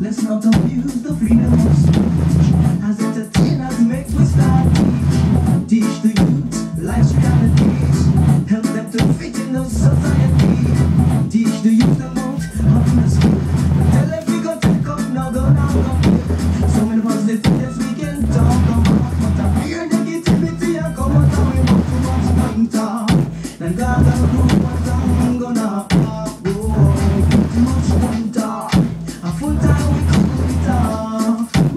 Let's not abuse the freedoms as entertainers make we start. Teach the youth life's realities, help them to fit in the society. Teach the youth about happiness. Tell them we gon' take up, now go now go. So many of us they think yes we can talk about, but I fear negativity and come out and we want to watch winter. And God has a rule. Teach the youth about self-esteem.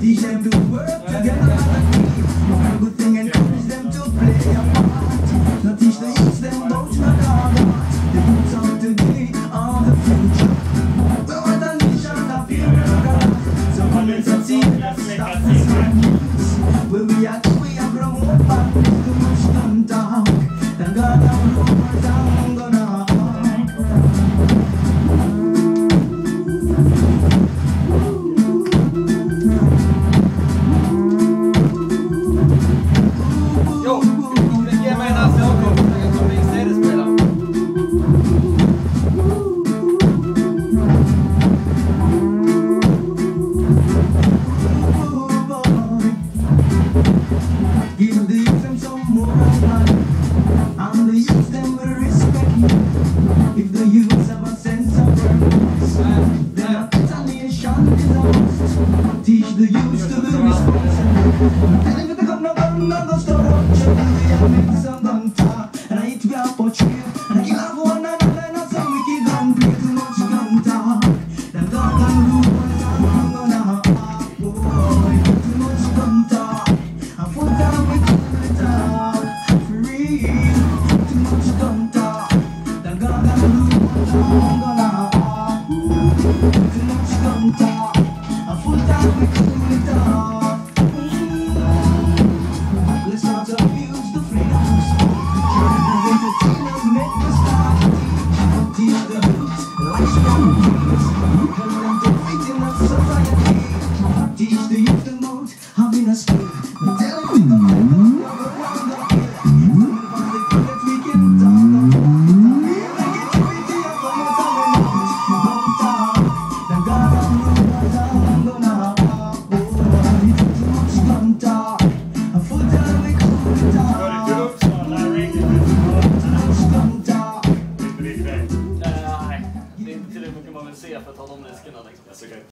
Teach them to work together as a team. One good thing encourage them to play a part. Now teach the youth them about not hard art. The roots of today are the future. So what a nation that feel better. So comments and see that start this brand news. Where we are to we are promote back. Too much don't talk. Then God down over down gonna let's not abuse.